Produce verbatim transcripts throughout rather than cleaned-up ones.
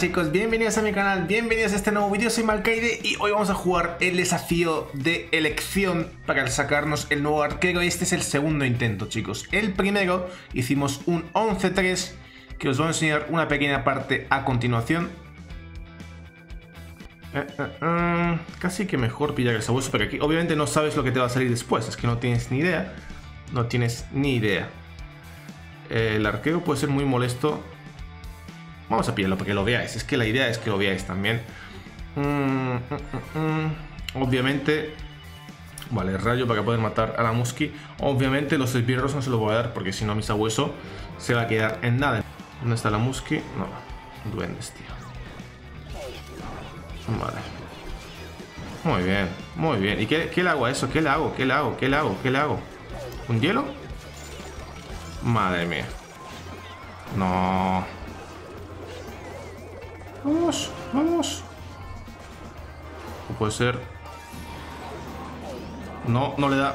chicos, bienvenidos a mi canal, bienvenidos a este nuevo vídeo. Soy Malcaide y hoy vamos a jugar el desafío de elección para sacarnos el nuevo arquero. Este es el segundo intento, chicos. El primero hicimos un once tres, que os voy a enseñar una pequeña parte a continuación. eh, eh, eh, Casi que mejor pillar el sabueso, pero aquí obviamente no sabes lo que te va a salir después. Es que no tienes ni idea. No tienes ni idea. eh, El arquero puede ser muy molesto. Vamos a pillarlo para que lo veáis. Es que la idea es que lo veáis también. Mm, mm, mm. Obviamente. Vale, rayo para poder matar a la Musky. Obviamente los esbirros no se los voy a dar, porque si no mi sabueso se va a quedar en nada. ¿Dónde está la Musky? No. Duendes, tío. Vale. Muy bien, muy bien. ¿Y qué, qué le hago a eso? ¿Qué le hago? ¿Qué le hago? ¿Qué le hago? ¿Qué le hago? ¿Un hielo? Madre mía. No. Vamos, vamos. O puede ser. No, no le da.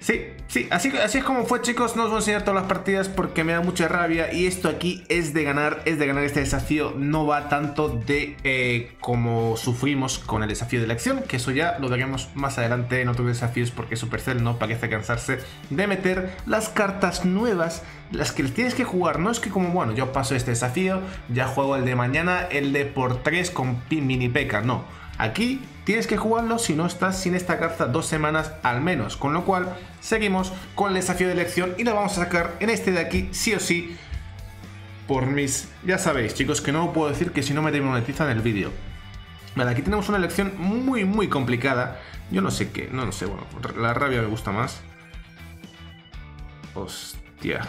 Sí, sí, así, así es como fue, chicos. No os voy a enseñar todas las partidas porque me da mucha rabia. Y esto aquí es de ganar, es de ganar este desafío. No va tanto de eh, como sufrimos con el desafío de elección, que eso ya lo veremos más adelante en otros desafíos, porque Supercell no parece cansarse de meter las cartas nuevas, las que tienes que jugar. No es que como, bueno, yo paso este desafío, ya juego el de mañana, el de por tres con mini P E K K A. No, aquí tienes que jugarlo si no estás sin esta carta dos semanas al menos. Con lo cual, seguimos con el desafío de elección y la vamos a sacar en este de aquí, sí o sí. Por mis... Ya sabéis, chicos, que no puedo decir que si no me demonetizan el vídeo. Vale, aquí tenemos una elección muy, muy complicada. Yo no sé qué, no, no sé, bueno, la rabia me gusta más. Hostia.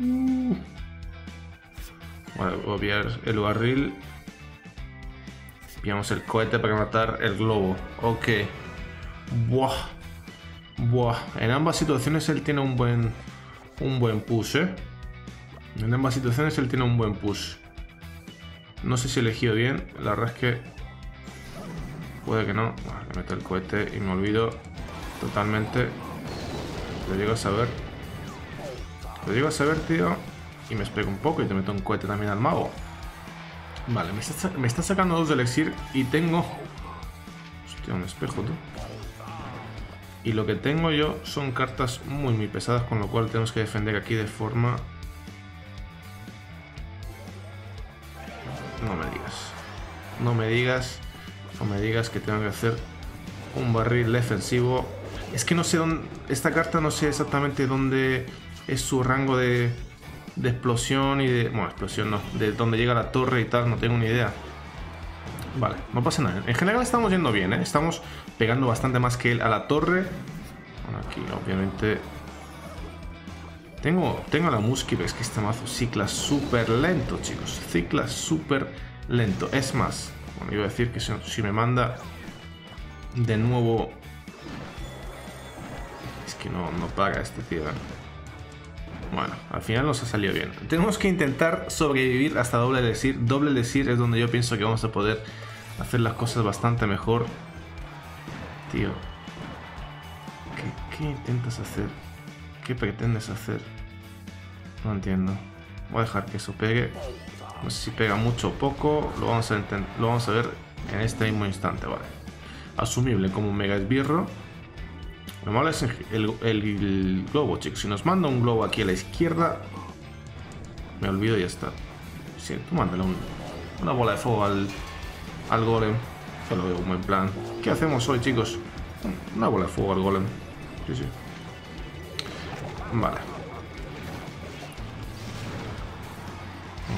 Uh. Bueno, voy a obviar el barril. Pillamos el cohete para matar el globo. Ok. Buah. Buah. En ambas situaciones él tiene un buen... Un buen push, ¿eh? En ambas situaciones él tiene un buen push. No sé si he elegido bien. La verdad es que... Puede que no. Bueno, le meto el cohete y me olvido totalmente. Lo llego a saber. Lo llego a saber, tío. Y me espero un poco y te meto un cohete también al mago. Vale, me está, me está sacando dos de elixir y tengo... Hostia, un espejo, tú. Y lo que tengo yo son cartas muy, muy pesadas, con lo cual tenemos que defender aquí de forma... No me digas. No me digas. No me digas que tengo que hacer un barril defensivo. Es que no sé dónde... Esta carta no sé exactamente dónde es su rango de... de explosión y de... Bueno, explosión no. De donde llega la torre y tal, no tengo ni idea. Vale, no pasa nada. En general estamos yendo bien, ¿eh? Estamos pegando bastante más que él a la torre. Bueno, aquí obviamente... Tengo, tengo la Musky, pero es que este mazo cicla súper lento, chicos. Cicla súper lento. Es más, bueno, iba a decir que si, si me manda de nuevo... Es que no, no paga este tío, ¿eh? Bueno, al final nos ha salido bien. Tenemos que intentar sobrevivir hasta doble elixir. Doble elixir es donde yo pienso que vamos a poder hacer las cosas bastante mejor. Tío, ¿Qué, qué intentas hacer? ¿Qué pretendes hacer? No entiendo. Voy a dejar que eso pegue. No sé si pega mucho o poco. Lo vamos a, lo vamos a ver en este mismo instante, vale. Asumible como un mega esbirro. Lo malo es el, el, el globo, chicos. Si nos manda un globo aquí a la izquierda, me olvido y ya está. Sí, tú mándale un, una bola de fuego al, al golem. Yo lo veo un buen plan. ¿Qué hacemos hoy, chicos? Una bola de fuego al golem. Sí, sí. Vale.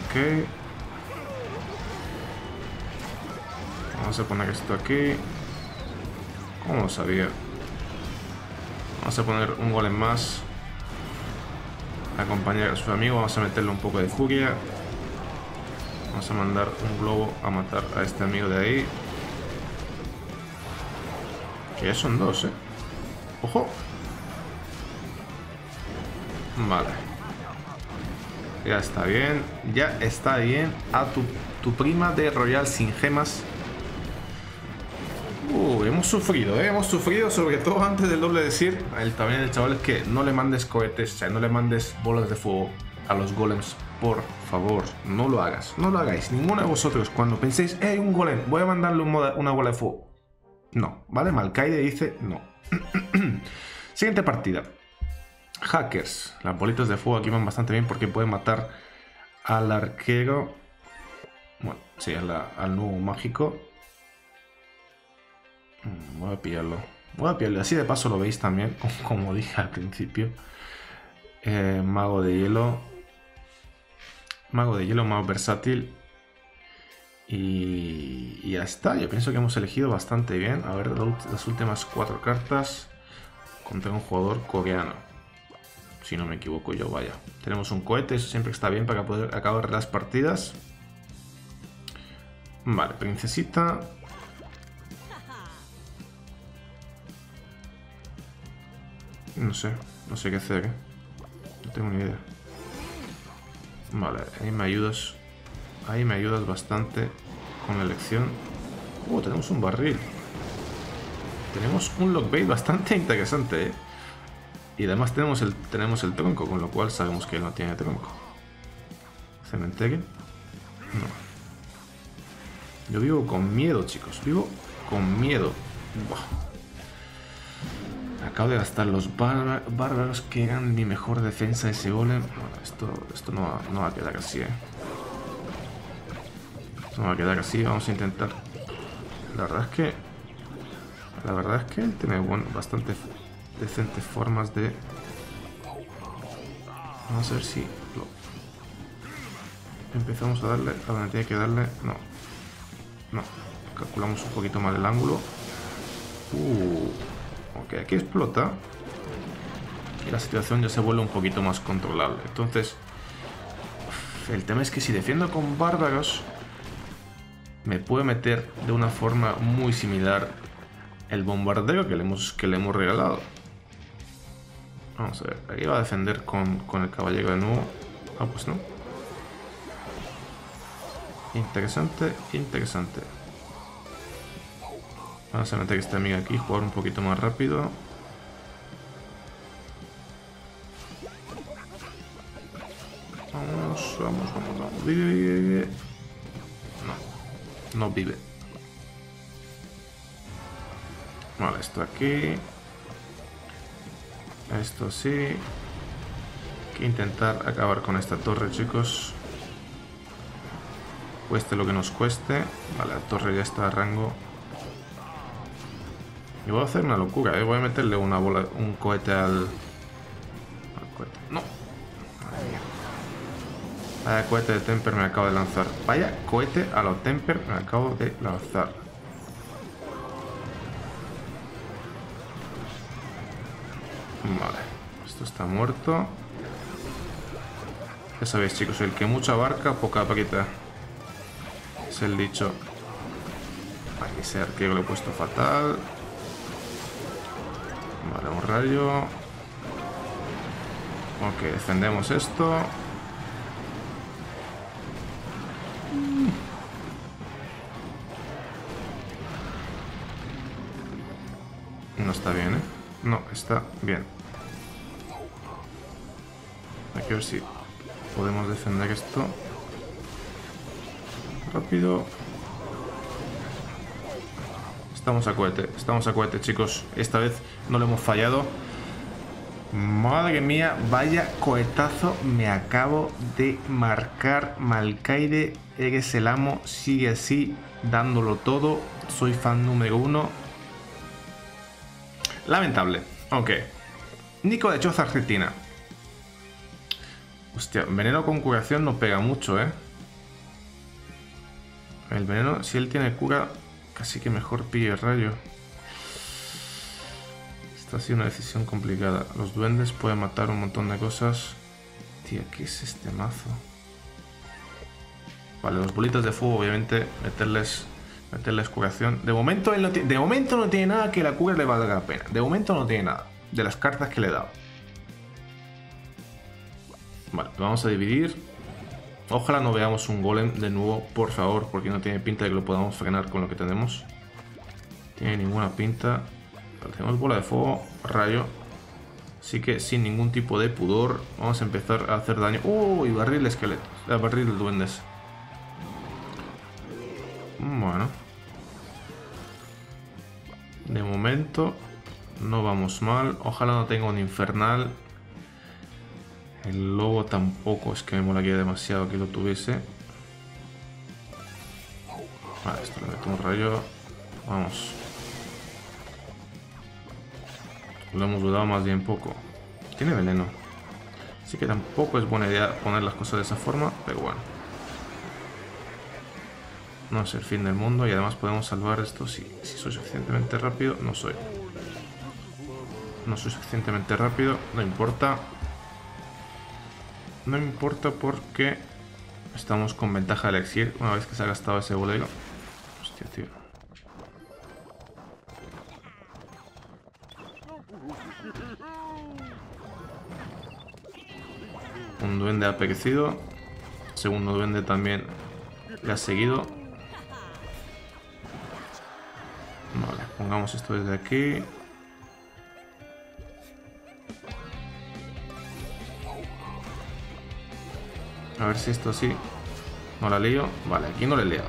Ok. Vamos a poner esto aquí. ¿Cómo lo sabía? Vamos a poner un golem más. A acompañar a su amigo. Vamos a meterle un poco de furia. Vamos a mandar un globo a matar a este amigo de ahí. Que ya son dos, eh. ¡Ojo! Vale. Ya está bien. Ya está bien. A tu, tu prima de Royal sin gemas. Uh, hemos sufrido, ¿eh? Hemos sufrido, sobre todo antes del doble de Sir. El, también el chaval es que no le mandes cohetes, o sea, no le mandes bolas de fuego a los golems. Por favor, no lo hagas. No lo hagáis. Ninguno de vosotros, cuando penséis, ¡eh, un golem! Voy a mandarle un moda, una bola de fuego. No, ¿vale? Malcaide dice no. Siguiente partida. Hackers. Las bolitas de fuego aquí van bastante bien porque pueden matar al arquero. Bueno, sí, al, al nuevo mágico. Voy a pillarlo. Voy a pillarlo. Así de paso lo veis también, como dije al principio. Eh, mago de hielo. Mago de hielo más versátil. Y ya está. Yo pienso que hemos elegido bastante bien. A ver, las últimas cuatro cartas. Contra un jugador coreano. Si no me equivoco yo, vaya. Tenemos un cohete. Eso siempre está bien para poder acabar las partidas. Vale, princesita. No sé. No sé qué hacer, ¿eh? No tengo ni idea. Vale, ahí me ayudas. Ahí me ayudas bastante con la elección. Oh, tenemos un barril. Tenemos un lockbait bastante interesante, ¿eh? Y además tenemos el, tenemos el tronco, con lo cual sabemos que él no tiene tronco. ¿Cementerio? No. Yo vivo con miedo, chicos. Vivo con miedo. Buah. Acabo de gastar los bárbaros que eran mi mejor defensa de ese golem. Bueno, esto, esto no, va, no va a quedar así, ¿eh? Esto no va a quedar así. Vamos a intentar. La verdad es que... La verdad es que él tiene, bueno, bastante decentes formas de... Vamos a ver si... Lo... Empezamos a darle a donde tiene que darle... No. No. Calculamos un poquito mal el ángulo. Uh. Ok, aquí explota. Y la situación ya se vuelve un poquito más controlable. Entonces... El tema es que si defiendo con bárbaros... Me puede meter de una forma muy similar... El bombardeo que le hemos, que le hemos regalado. Vamos a ver. Aquí va a defender con, con el caballero de nuevo. Ah, pues no. Interesante, interesante. Vamos a meter a esta amiga aquí. Jugar un poquito más rápido. Vamos, vamos, vamos, vamos. Vive, vive, vive. No, no vive. Vale, esto aquí. Esto sí. Hay que intentar acabar con esta torre, chicos. Cueste lo que nos cueste. Vale, la torre ya está a rango. Y voy a hacer una locura, ¿eh? Voy a meterle una bola, un cohete al... al cohete. ¡No! Vaya cohete de Temper me acabo de lanzar. Vaya cohete a lo Temper me acabo de lanzar. Vale, esto está muerto. Ya sabéis, chicos, el que mucha abarca, poca aprieta. Es el dicho. Hay que ser que lo he puesto fatal. Vale, un rayo. Ok, defendemos esto. No está bien, ¿eh? No, está bien. Hay que ver si podemos defender esto. Rápido. Estamos a cohete, estamos a cohete, chicos. Esta vez no lo hemos fallado. Madre mía, vaya cohetazo me acabo de marcar. Malcaide, eres el amo. Sigue así, dándolo todo. Soy fan número uno. Lamentable. Ok. Nico de Choza, Argentina. Hostia, veneno con curación no pega mucho, ¿eh? El veneno, si él tiene cura, casi que mejor pille el rayo. Esta ha sido una decisión complicada. Los duendes pueden matar un montón de cosas. Tía, ¿qué es este mazo? Vale, los bolitas de fuego, obviamente, meterles... Meterle curación. De momento, él no de momento no tiene nada que la cura le valga la pena. De momento no tiene nada. De las cartas que le he dado. Vale, vamos a dividir. Ojalá no veamos un golem de nuevo, por favor, porque no tiene pinta de que lo podamos frenar con lo que tenemos. Tiene ninguna pinta. Vale, tenemos bola de fuego, rayo. Así que sin ningún tipo de pudor vamos a empezar a hacer daño. ¡Uy! Barril de esqueletos, eh, barril de duendes. Bueno. De momento no vamos mal. Ojalá no tenga un infernal. El lobo tampoco es que me molaría demasiado que lo tuviese. Vale, esto le meto un rayo. Vamos. Lo hemos dudado más bien poco. Tiene veneno. Así que tampoco es buena idea poner las cosas de esa forma, pero bueno. No es el fin del mundo y además podemos salvar esto si, si soy suficientemente rápido. No soy. No soy suficientemente rápido. No importa. No importa porque estamos con ventaja de elixir una vez que se ha gastado ese bolero. Hostia, tío. Un duende ha perecido. Segundo duende también le ha seguido. Vale, pongamos esto desde aquí. A ver si esto sí. No la lío. Vale, aquí no le leo.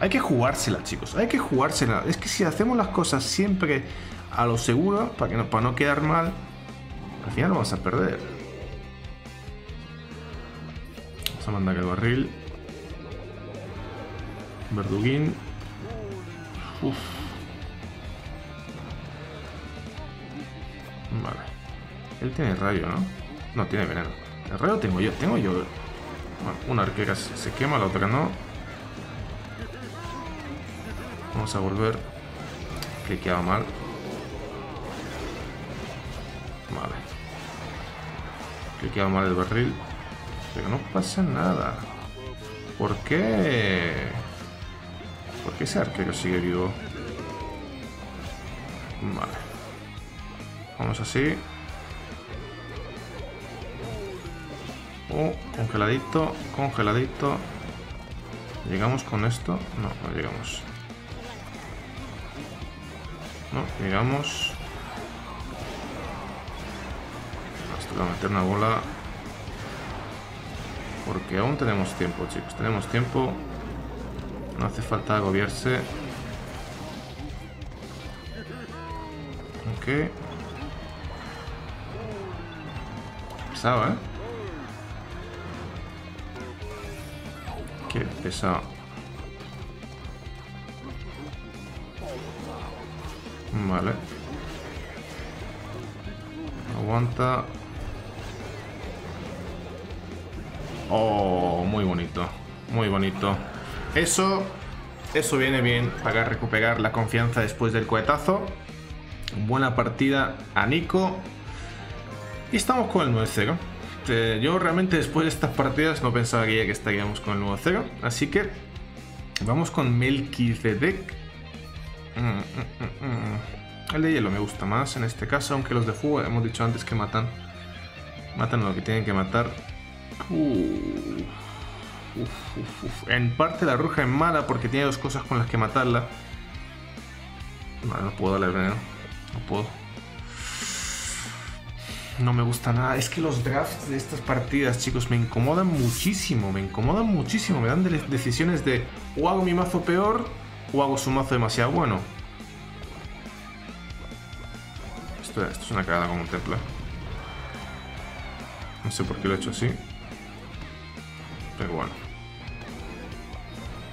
Hay que jugársela, chicos. Hay que jugársela. Es que si hacemos las cosas siempre a lo seguro, para, que no, para no quedar mal, al final lo vamos a perder. Vamos a mandar el barril. Verduguín. Uf. Vale. Él tiene rayo, ¿no? No, tiene veneno. El rayo tengo yo. Tengo yo... Bueno, una arquera se quema, la otra no. Vamos a volver. Que quedaba mal. Vale. Que quedaba mal el barril. Pero no pasa nada. ¿Por qué? ¿Por qué ese arquero sigue vivo? Vale. Vamos así. Oh, congeladito, congeladito. ¿Llegamos con esto? No, no llegamos. No, llegamos. Nos toca meter una bola. Porque aún tenemos tiempo, chicos. Tenemos tiempo. No hace falta agobiarse. Ok. Pesado, ¿eh? Qué pesado. Vale. Aguanta. Oh, muy bonito. Muy bonito. Eso. Eso viene bien para recuperar la confianza después del cohetazo. Buena partida a Nico. Y estamos con el nueve cero. Yo realmente después de estas partidas no pensaba que ya estaríamos con el nuevo cero. Así que vamos con Malcaide. mm, mm, mm. El de hielo me gusta más en este caso, aunque los de fuego hemos dicho antes que matan. Matan lo que tienen que matar. Uf, uf, uf, uf. En parte la bruja es mala porque tiene dos cosas con las que matarla. Vale, no puedo darle veneno. No puedo. No me gusta nada. Es que los drafts de estas partidas, chicos, me incomodan muchísimo. Me incomodan muchísimo. Me dan de decisiones de o hago mi mazo peor o hago su mazo demasiado bueno. Esto, esto es una cagada como un templo. No sé por qué lo he hecho así. Pero bueno.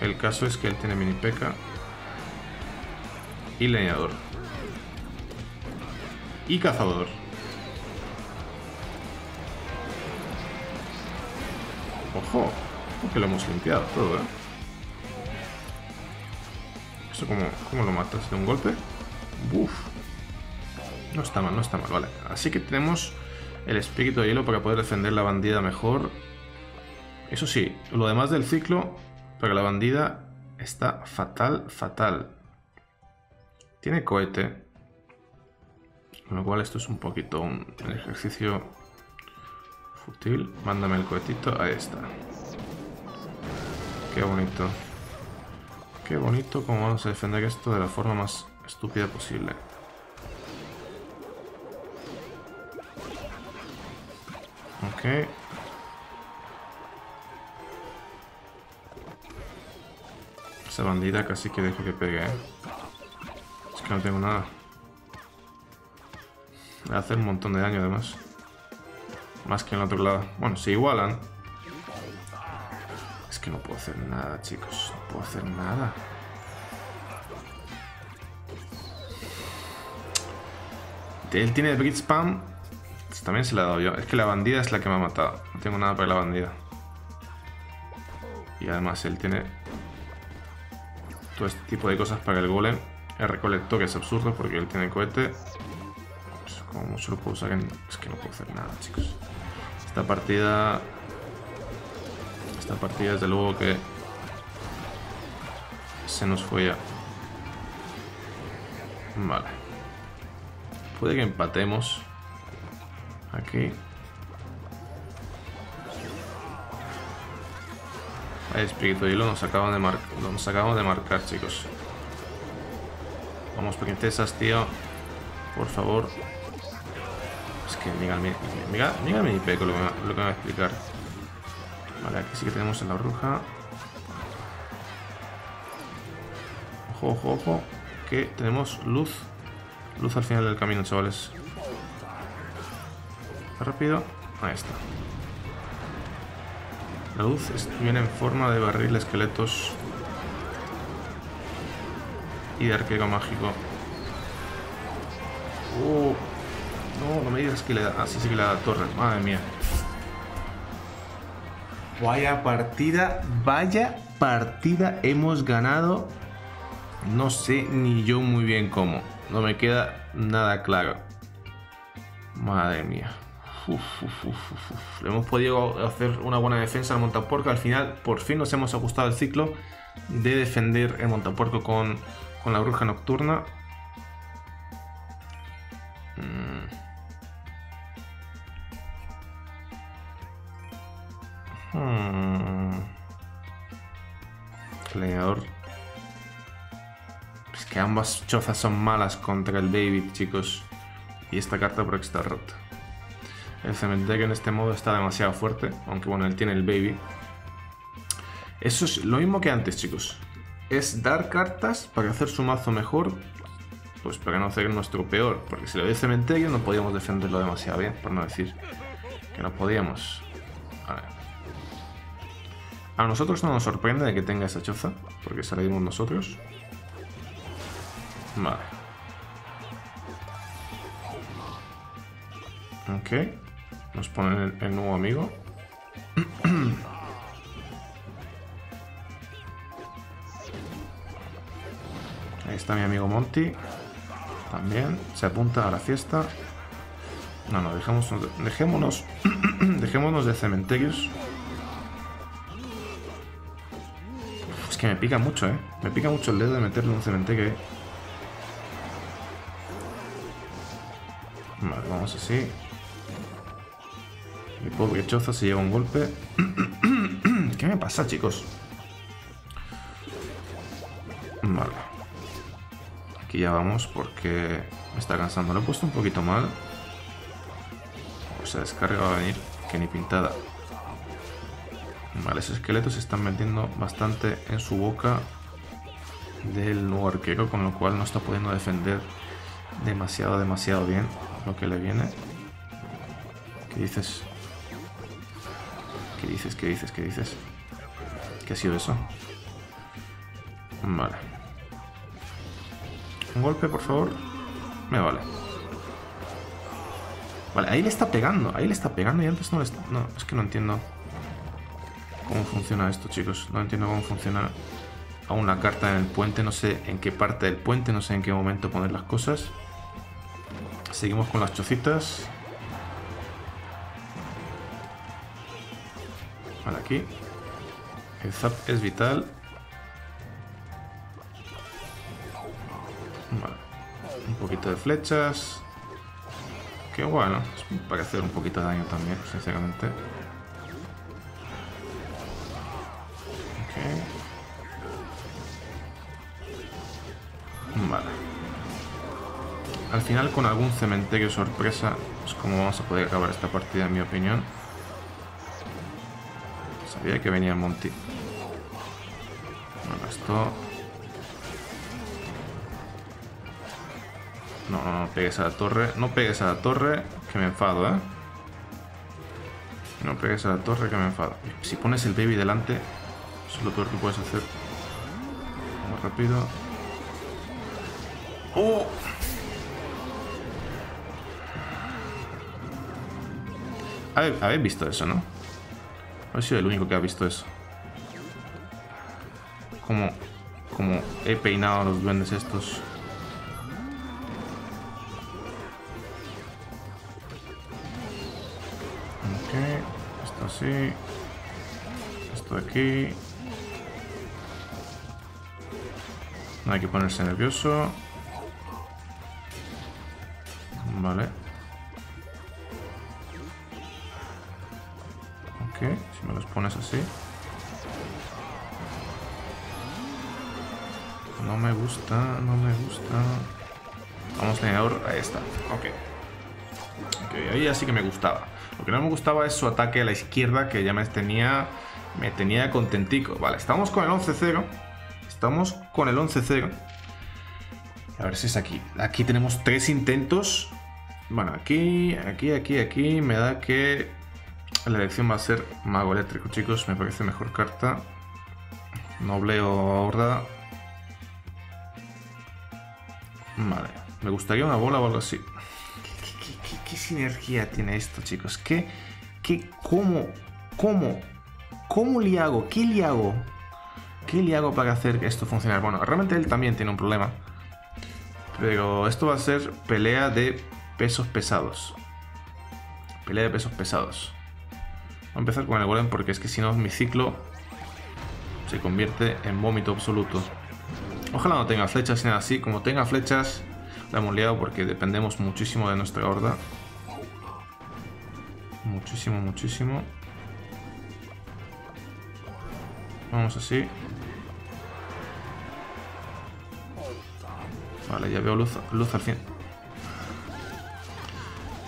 El caso es que él tiene mini P E K K A y leñador. Y cazador. Ojo, porque lo hemos limpiado todo, ¿eh? ¿Eso cómo, cómo lo matas? ¿De un golpe? Uf. No está mal, no está mal, vale. Así que tenemos el espíritu de hielo para poder defender la bandida mejor. Eso sí, lo demás del ciclo para la bandida está fatal, fatal. Tiene cohete. Con lo cual esto es un poquito un ejercicio... Útil. Mándame el cohetito, ahí está. Qué bonito. Qué bonito como vamos a defender esto de la forma más estúpida posible. Ok. Esa bandida casi que dejo que pegue. Es que no tengo nada. Le hace un montón de daño además. Más que en el otro lado. Bueno, se igualan. Es que no puedo hacer nada, chicos. No puedo hacer nada. Él tiene Bridge Spam. También se la he dado yo. Es que la bandida es la que me ha matado. No tengo nada para la bandida. Y además él tiene todo este tipo de cosas para el golem. El recolector, que es absurdo porque él tiene cohete. Pues como solo puedo usar en... Es que no puedo hacer nada, chicos. Esta partida... Esta partida desde luego que... Se nos fue ya. Vale. Puede que empatemos. Aquí. Hay espíritu de hilo, nos acabamos de, mar nos acabamos de marcar, chicos. Vamos, princesas, tío. Por favor. Es que mira, mira, mira, mira mi P E K K A lo, lo que me va a explicar. Vale, aquí sí que tenemos a la bruja. Ojo, ojo, ojo. Que tenemos luz. Luz al final del camino, chavales. Rápido, ahí está. La luz viene en forma de barril, esqueletos y de arquero mágico. Oh, no, no me digas que le da. Así ah, sí que le da torre, madre mía. Vaya partida, vaya partida hemos ganado. No sé ni yo muy bien cómo. No me queda nada claro. Madre mía. Uf, uf, uf, uf. Hemos podido hacer una buena defensa al montapuerco. Al final, por fin nos hemos ajustado al ciclo de defender el montapuerco con, con la bruja nocturna. Hmm. Hmm. El leñador. Es que ambas chozas son malas contra el David, chicos. Y esta carta por extra rota. El cementerio en este modo está demasiado fuerte. Aunque bueno, él tiene el baby. Eso es lo mismo que antes, chicos. Es dar cartas para hacer su mazo mejor. Pues para no hacer nuestro peor. Porque si le doy el cementerio no podíamos defenderlo demasiado bien. Por no decir que no podíamos. A ver. A nosotros no nos sorprende de que tenga esa choza. Porque salimos nosotros. Vale. Ok. Nos ponen el nuevo amigo. Ahí está mi amigo Monty. También se apunta a la fiesta. No, no, dejémonos, dejémonos, dejémonos de cementerios. Es que me pica mucho, eh. Me pica mucho el dedo de meterle un cementerio. Eh. Vale, vamos así. Mi pobre choza se lleva un golpe. ¿Qué me pasa, chicos? Vale. Aquí ya vamos porque me está cansando. Lo he puesto un poquito mal. O sea, descarga va a venir que ni pintada. Vale, esos esqueletos se están metiendo bastante en su boca del nuevo arquero, con lo cual no está pudiendo defender demasiado, demasiado bien lo que le viene. ¿Qué dices? ¿Qué dices? ¿Qué dices? ¿Qué dices? ¿Qué ha sido eso? Vale. Un golpe, por favor. Me vale. Vale, ahí le está pegando. Ahí le está pegando y antes no le está... No, es que no entiendo cómo funciona esto, chicos. No entiendo cómo funciona aún la carta en el puente. No sé en qué parte del puente. No sé en qué momento poner las cosas. Seguimos con las chocitas. Vale, aquí. El zap es vital. Vale. Un poquito de flechas. Qué bueno. Es para hacer un poquito de daño también, sinceramente. Ok. Al final, con algún cementerio sorpresa, es como vamos a poder acabar esta partida, en mi opinión. Sabía que venía el Monty. Bueno, esto... No, no, no pegues a la torre. No pegues a la torre, que me enfado, ¿eh? No pegues a la torre, que me enfado. Si pones el baby delante, eso es lo peor que puedes hacer. Vamos rápido. ¡Oh! Habéis visto eso, ¿no? No he sido el único que ha visto eso. Como, como he peinado a los duendes estos. Esto así. Esto de aquí. No hay que ponerse nervioso. Vale. Ok, si me los pones así. No me gusta, no me gusta. Vamos, leñador, ahí está. Ok. Ok, ahí así que me gustaba. Lo que no me gustaba es su ataque a la izquierda, que ya me tenía me tenía contentico. Vale, estamos con el once cero. Estamos con el once cero. A ver si es aquí. Aquí tenemos tres intentos. Bueno, aquí, aquí, aquí, aquí. Me da que la elección va a ser mago eléctrico, chicos. Me parece mejor carta. Noble o horda. Vale. Me gustaría una bola o algo así. ¿Qué sinergia tiene esto, chicos? ¿Qué? ¿Qué? ¿Cómo? ¿Cómo? ¿Cómo le hago? ¿Qué le hago? ¿Qué le hago para hacer que esto funcione? Bueno, realmente él también tiene un problema. Pero esto va a ser pelea de pesos pesados. Pelea de pesos pesados. Voy a empezar con el golem porque es que si no mi ciclo se convierte en vómito absoluto. Ojalá no tenga flechas ni nada así. Como tenga flechas, la hemos liado porque dependemos muchísimo de nuestra horda. Muchísimo, muchísimo. Vamos así. Vale, ya veo luz, luz al fin.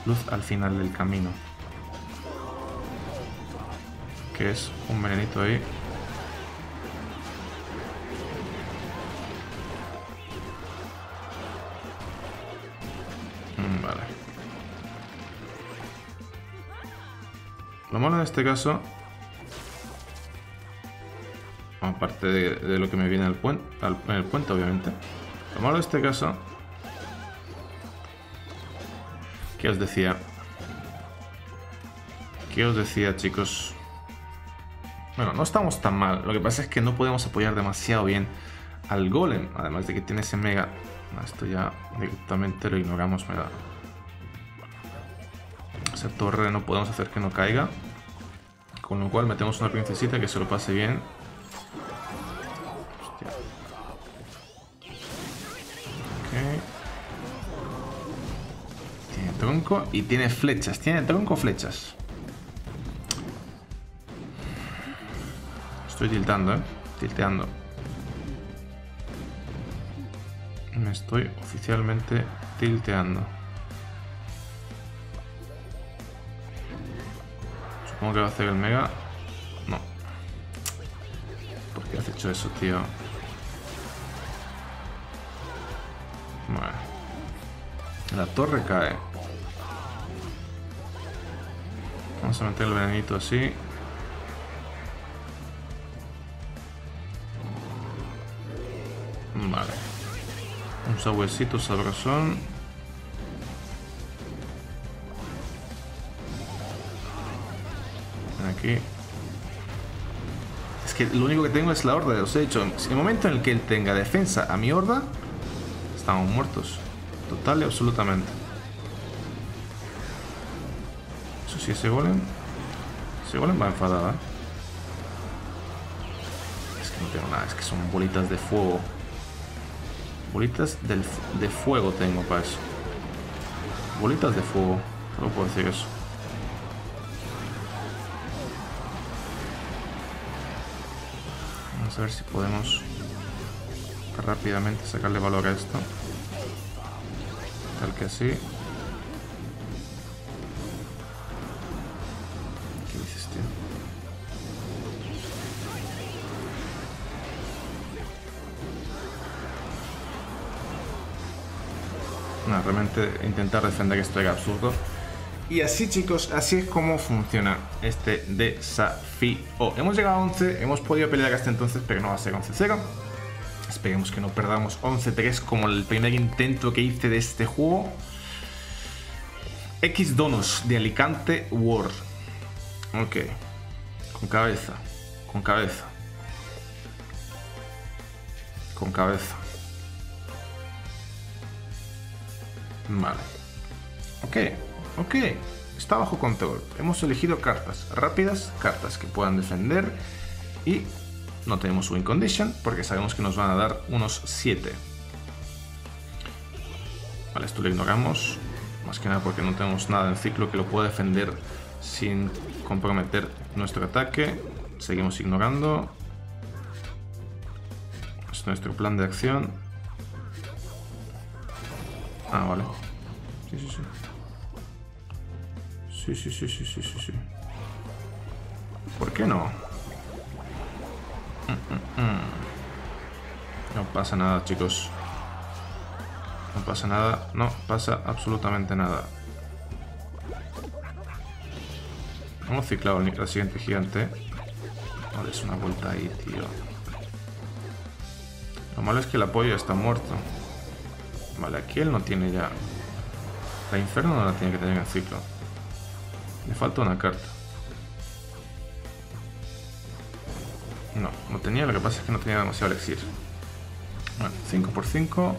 Luz al final del camino. Que es un venenito ahí. Vale. Lo malo en este caso... Aparte de, de lo que me viene al puente, al, en el puente, obviamente. Lo malo de este caso... ¿Qué os decía? ¿Qué os decía, chicos? Bueno, no estamos tan mal. Lo que pasa es que no podemos apoyar demasiado bien al golem. Además de que tiene ese mega... Esto ya directamente lo ignoramos, me da. Esa torre no podemos hacer que no caiga. Con lo cual metemos una princesita que se lo pase bien. Tronco y tiene flechas. Tiene tronco, flechas. Estoy tiltando, eh. Tilteando. Me estoy oficialmente tilteando. Supongo que va a hacer el mega. No. ¿Por qué has hecho eso, tío? Bueno. La torre cae. Vamos a meter el venenito así. Vale. Un sabuesito sabrosón. Aquí. Es que lo único que tengo es la horda. Os he dicho, en el momento en el que él tenga defensa a mi horda, estamos muertos. Total y absolutamente. Si ese golem... Ese golem va enfadada. Es que no tengo nada. Es que son bolitas de fuego. Bolitas del, de fuego tengo para eso. Bolitas de fuego. Solo puedo decir eso. Vamos a ver si podemos rápidamente sacarle valor a esto. tal que así. ¿Qué dices, tío? No, realmente intentar defender esto era absurdo. Y así, chicos, así es como funciona este desafío. Hemos llegado a once, hemos podido pelear hasta entonces, pero no va a ser once cero. Esperemos que no perdamos once tres como el primer intento que hice de este juego. X-Donos de Alicante World. Ok. Con cabeza. Con cabeza. Con cabeza. Vale. Ok. Ok, está bajo control. Hemos elegido cartas rápidas, cartas que puedan defender y no tenemos win condition porque sabemos que nos van a dar unos siete. Vale, esto lo ignoramos, más que nada porque no tenemos nada en ciclo que lo pueda defender sin comprometer nuestro ataque. Seguimos ignorando. Es nuestro plan de acción. Ah, vale. Sí, sí, sí. Sí, sí, sí, sí, sí, sí, sí. ¿Por qué no? Mm, mm, mm. No pasa nada, chicos. No pasa nada. No pasa absolutamente nada. Hemos ciclado al siguiente gigante. No des una vuelta ahí, tío. Lo malo es que el apoyo está muerto. Vale, aquí él no tiene ya. La Inferno no la tiene que tener en ciclo. Me falta una carta. No, no tenía, lo que pasa es que no tenía demasiado elixir. Bueno, cinco por cinco.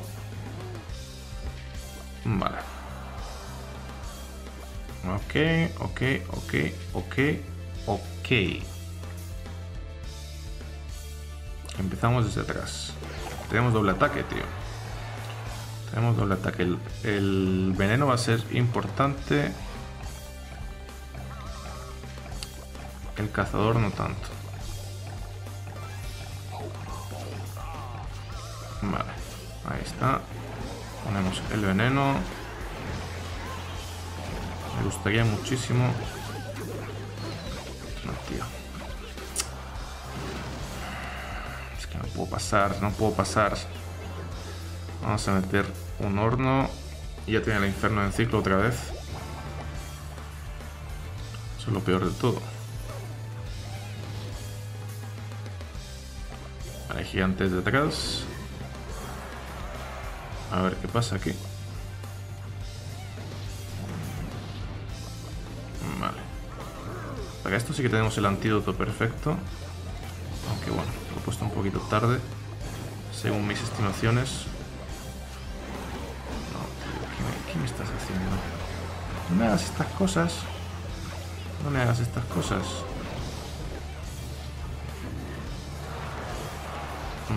Vale. Ok, ok, ok, ok, ok. Empezamos desde atrás. Tenemos doble ataque, tío. Tenemos doble ataque. El, el veneno va a ser importante. El cazador no tanto. Vale, ahí está. Ponemos el veneno. Me gustaría muchísimo. No, tío. Es que no puedo pasar, no puedo pasar. Vamos a meter un horno. Ya tiene el inferno en ciclo otra vez. Eso es lo peor de todo. Vale, gigantes de atrás. A ver qué pasa aquí. Vale. Para esto sí que tenemos el antídoto perfecto. Aunque bueno, lo he puesto un poquito tarde. Según mis estimaciones. No, ¿qué me, qué me estás haciendo? No me hagas estas cosas. No me hagas estas cosas.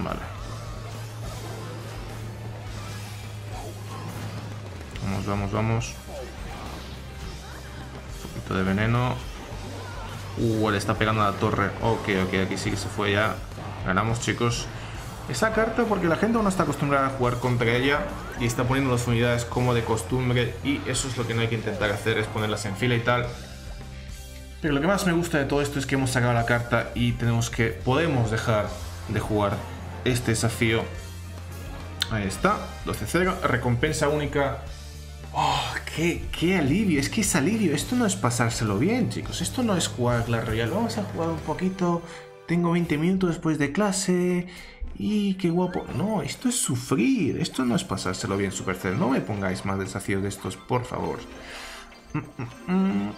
Vale. Vamos, vamos, vamos. Un poquito de veneno. Uh, le está pegando a la torre. Ok, ok, aquí sí que se fue ya. Ganamos, chicos. Esa carta porque la gente aún no está acostumbrada a jugar contra ella y está poniendo las unidades como de costumbre y eso es lo que no hay que intentar hacer, es ponerlas en fila y tal. Pero lo que más me gusta de todo esto es que hemos sacado la carta y tenemos que, podemos dejar de jugar este desafío. Ahí está, doce cero, recompensa única. Oh, qué, qué alivio, es que es alivio. Esto no es pasárselo bien, chicos. Esto no es jugar Clash Royale. Vamos a jugar un poquito, tengo veinte minutos después de clase y qué guapo. No, esto es sufrir. Esto no es pasárselo bien, Supercell. No me pongáis más desafíos de estos, por favor. mm, mm, mm.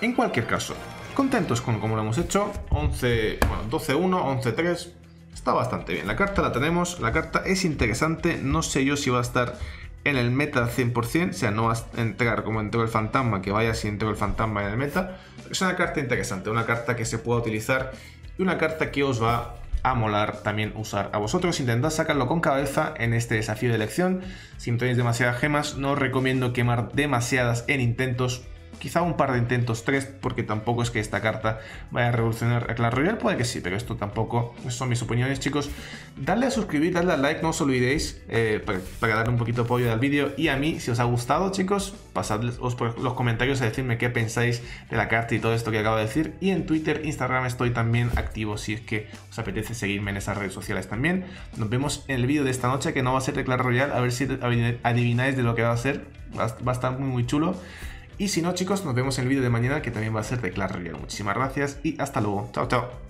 En cualquier caso, contentos con cómo lo hemos hecho. once, bueno, doce uno, once tres. Está bastante bien. La carta la tenemos. La carta es interesante. No sé yo si va a estar en el meta cien por cien. O sea, no va a entrar como entró el fantasma. Que vaya si entró el fantasma en el meta. Pero es una carta interesante. Una carta que se pueda utilizar. Y una carta que os va a molar también usar a vosotros. Intentad sacarlo con cabeza en este desafío de elección. Si no tenéis demasiadas gemas, no os recomiendo quemar demasiadas en intentos. quizá un par de intentos, tres, porque tampoco es que esta carta vaya a revolucionar a Clash Royale, puede que sí, pero esto tampoco, son mis opiniones, chicos. Dadle a suscribir, dadle a like, no os olvidéis, eh, para, para darle un poquito de apoyo al vídeo, y a mí, si os ha gustado, chicos, pasadles por los comentarios a decirme qué pensáis de la carta y todo esto que acabo de decir, y en Twitter, Instagram estoy también activo, si es que os apetece seguirme en esas redes sociales también. Nos vemos en el vídeo de esta noche, que no va a ser de Clash Royale, a ver si adivináis de lo que va a ser, va a estar muy muy chulo. Y si no, chicos, nos vemos en el vídeo de mañana, que también va a ser de Clash Royale. Muchísimas gracias y hasta luego. Chao, chao.